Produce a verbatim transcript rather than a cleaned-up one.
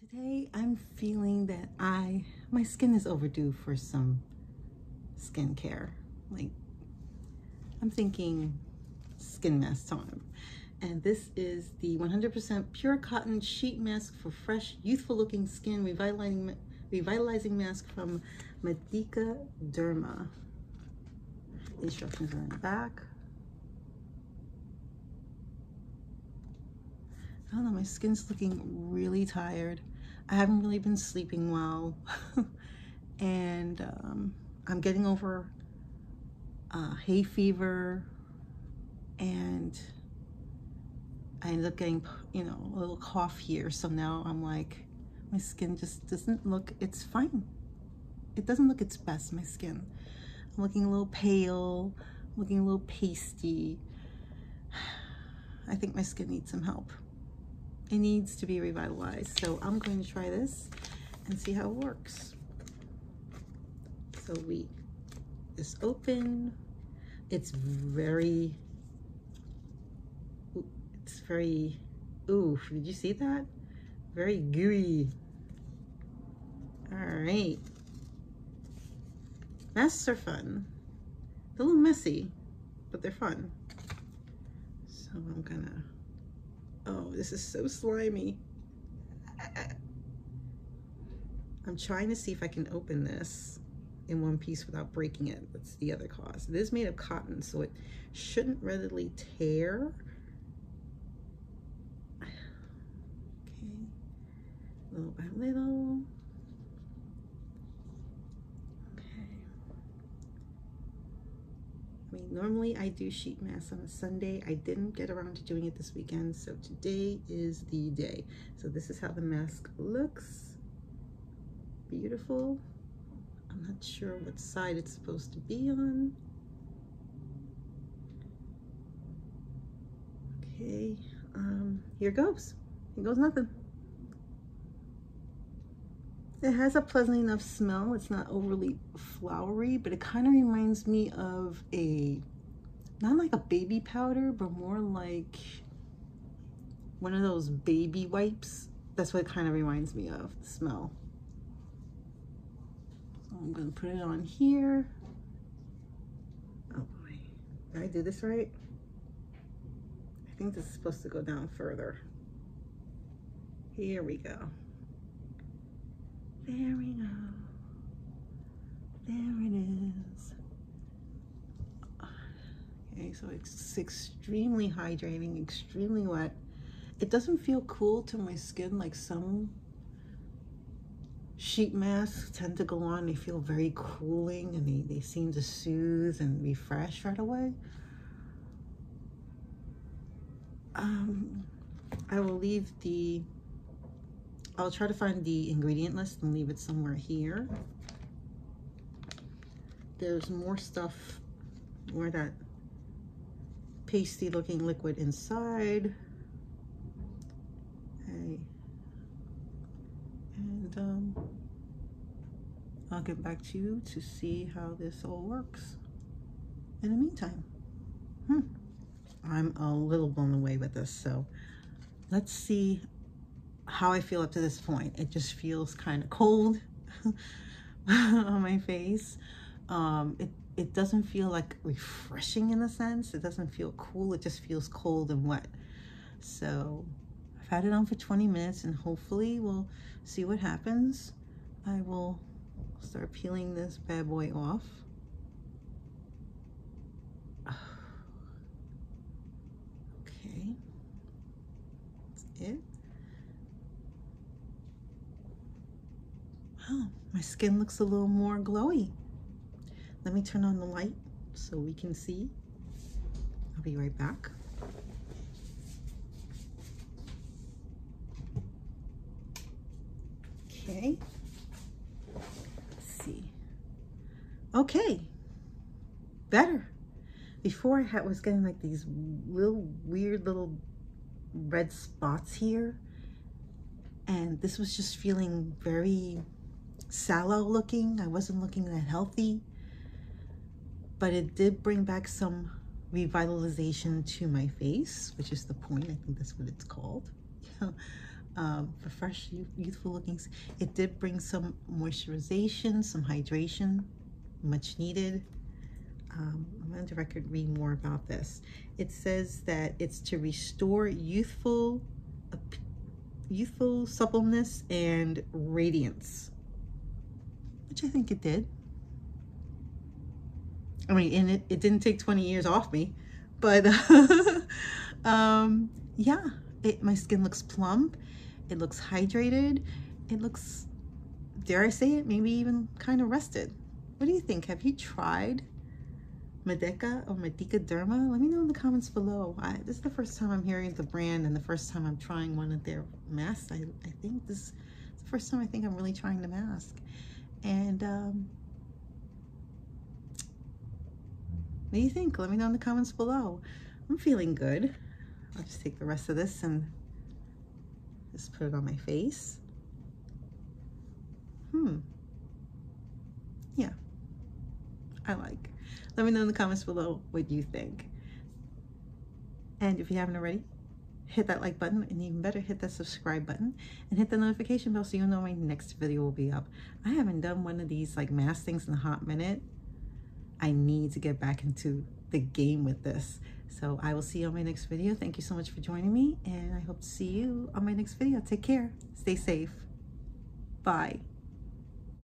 Today I'm feeling that I, my skin is overdue for some skincare. Like, I'm thinking skin mask time. And this is the one hundred percent pure cotton sheet mask for fresh, youthful looking skin revitalizing, revitalizing mask from Madeca Derma. Instructions are in the back. I don't know, my skin's looking really tired. I haven't really been sleeping well. and um, I'm getting over uh, hay fever, and I ended up getting, you know, a little cough here. So now I'm like, my skin just doesn't look, it's fine. It doesn't look its best, my skin. I'm looking a little pale, looking a little pasty. I think my skin needs some help. It needs to be revitalized. So I'm going to try this and see how it works. So we just open. It's very, it's very, ooh, did you see that? Very gooey. All right. Masks are fun. They're a little messy, but they're fun. So I'm gonna, oh, this is so slimy. I'm trying to see if I can open this in one piece without breaking it. That's the other cause. It is made of cotton, so it shouldn't readily tear. Okay, little by little. I mean, normally I do sheet masks on a Sunday. I didn't get around to doing it this weekend, so today is the day. So this is how the mask looks. Beautiful. I'm not sure what side it's supposed to be on. Okay, um, here goes. Here goes nothing. It has a pleasant enough smell. It's not overly flowery, but it kind of reminds me of a, not like a baby powder, but more like one of those baby wipes. That's what it kind of reminds me of, the smell. So I'm going to put it on here. Oh boy. Did I do this right? I think this is supposed to go down further. Here we go. There we go. There it is. Okay, so it's extremely hydrating, extremely wet. It doesn't feel cool to my skin like some sheet masks tend to go on. They feel very cooling, and they, they seem to soothe and refresh right away. Um, I will leave the I'll try to find the ingredient list and leave it somewhere here. There's more stuff, more that pasty looking liquid inside. Okay. And um, I'll get back to you to see how this all works. In the meantime, hmm, I'm a little blown away with this, so let's see how I feel up to this point. It just feels kind of cold on my face. Um, it, it doesn't feel like refreshing in a sense. It doesn't feel cool. It just feels cold and wet. So I've had it on for twenty minutes, and hopefully we'll see what happens. I will start peeling this bad boy off. Okay. That's it. Oh, my skin looks a little more glowy. Let me turn on the light so we can see. I'll be right back. Okay. Let's see. Okay. Better. Before I had, was getting like these little weird little red spots here. And this was just feeling very sallow looking. I wasn't looking that healthy, but it did bring back some revitalization to my face, which is the point. I think that's what it's called. um, for fresh, youthful looking. It did bring some moisturization, some hydration, much needed. Um, I'm going to record read more about this. It says that it's to restore youthful, uh, youthful suppleness and radiance, which I think it did. I mean, and it, it didn't take twenty years off me, but um, yeah, it, my skin looks plump. It looks hydrated. It looks, dare I say it, maybe even kind of rested. What do you think? Have you tried Madeca or Madeca Derma? Let me know in the comments below. I, this is the first time I'm hearing the brand and the first time I'm trying one of their masks. I, I think this is the first time I think I'm really trying the mask. And um, what do you think? Let me know in the comments below. I'm feeling good. I'll just take the rest of this and just put it on my face. Hmm. Yeah. I like. Let me know in the comments below what you think. And if you haven't already, hit that like button, and even better, hit that subscribe button and hit the notification bell so you'll know my next video will be up. I haven't done one of these like mask things in a hot minute. I need to get back into the game with this. So I will see you on my next video. Thank you so much for joining me, and I hope to see you on my next video. Take care. Stay safe. Bye.